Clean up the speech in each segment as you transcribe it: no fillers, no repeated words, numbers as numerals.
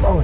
Vamos!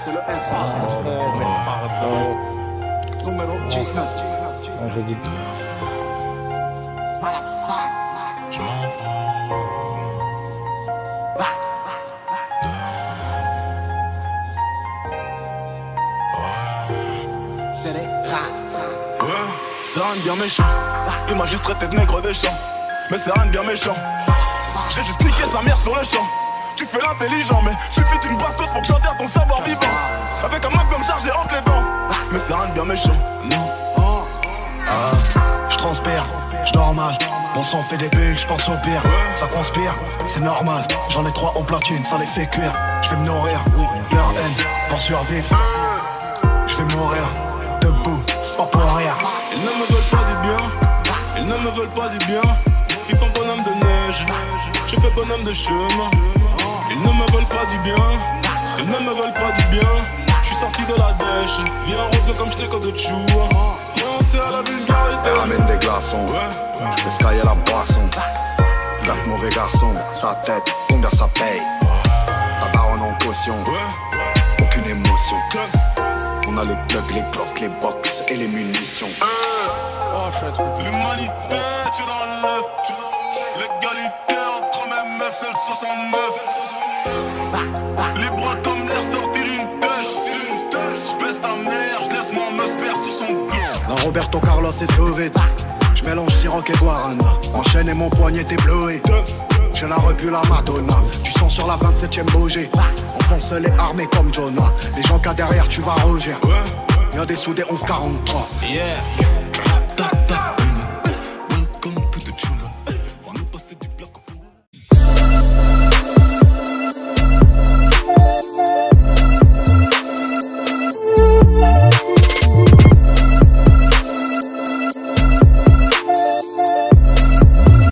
C'est le S. Numéro 19. J'ai dit. Je m'en fous. C'est les rats. Ouais, c'est un bien méchant. Il m'a juste traité de nègre des champs. Mais c'est un bien méchant. J'ai juste cliqué sa mère sur le champ. Tu fais l'intelligent, mais suffit d'une bastos pour que j'enterre ton savoir vivant. Avec un map comme chargé entre les dents. Mais c'est rien de bien méchant, non. Je transpire, je dors mal. Mon sang fait des bulles, je pense au pire. Ça conspire, c'est normal. J'en ai trois en platine, ça les fait cuire. Je vais me nourrir, leur haine, pour survivre. Je vais mourir, debout, c'est pas pour rire. Ils ne me veulent pas du bien, ils ne me veulent pas du bien. Ils font bonhomme de neige, je fais bonhomme de chemin. Ils ne me veulent pas du bien, ils ne me veulent pas du bien. J'suis sorti de la dèche, viens rose comme j't'ai comme de chou. Viens c'est à la vulgarité. Elle ramène des glaçons, le sky à la boisson. Black mauvais garçon, ta tête tombe vers sa paye. Ta baronne en caution, aucune émotion. On a les plugs, les cloques, les box et les munitions. L'humanité, tu dans l'œuf, tu dans l'égalité. C'est le 69. Libre comme l'air sorti d'une tâche. J'baisse ta mère, j'laisse mon meusper sous son clou. La Roberto Carlos est sauvée. J'mélange siroc et guarana. Enchaîne et mon poignet est bleué. Je la repue la Madonna. Tu sens sur la 27ème bogée. Enfonce les armées comme Jonah. Les gens qu'à derrière tu vas roger. Y'a des sous des 11-43. Yeah.